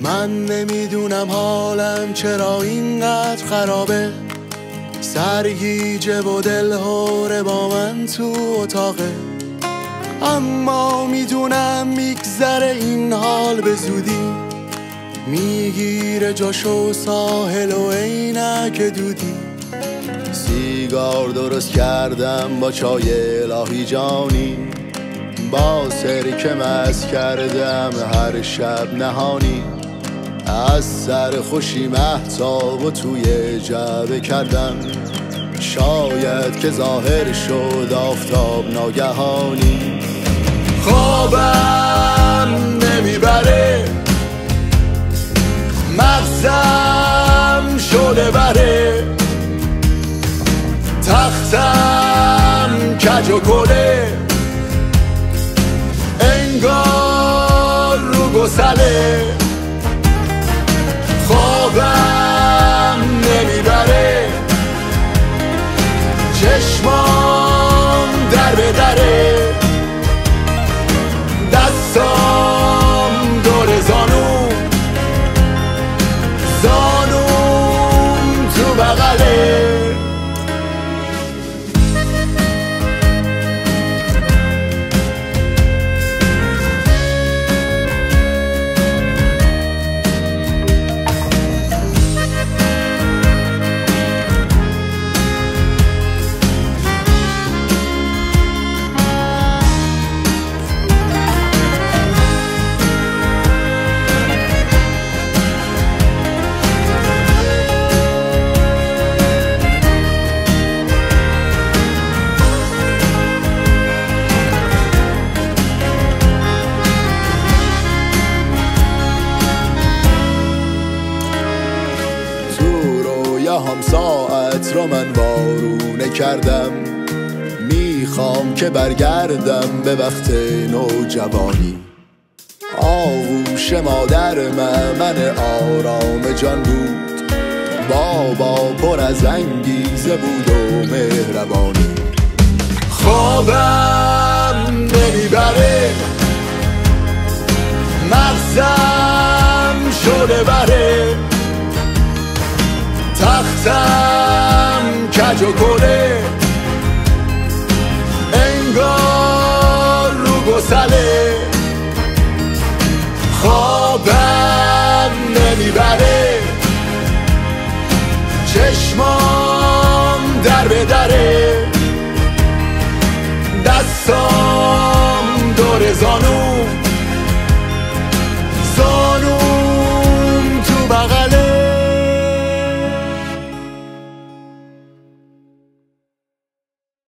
من نمیدونم حالم چرا اینقدر خرابه، سرگیجه و دلهوره با من تو اتاقه، اما میدونم میگذره این حال به زودی، میگیره جاشو ساحل و عینک دودی. سیگار درست کردم با چای الهی جانی، با سرکه مست کردم هر شب نهانی، از سر خوشی مهتاب و توی جعبه کردم، شاید که ظاهر شد آفتاب ناگهانی. خوابم نمیبره، مغزم شده بره، تختم کج و کله، انگار رو گسله. خوابم نمیبره، چشمام در به دره، دستام دور زانوم تو بغله. هم ساعت رو من وارونه کردم، میخوام که برگردم به وقت نوجوانی. آغوش مادر من آرام جان بود، بابا پر از انگیزه بود و مهربانی. خوابم نمیبره، مغزم شده بره، تختم کج و کله،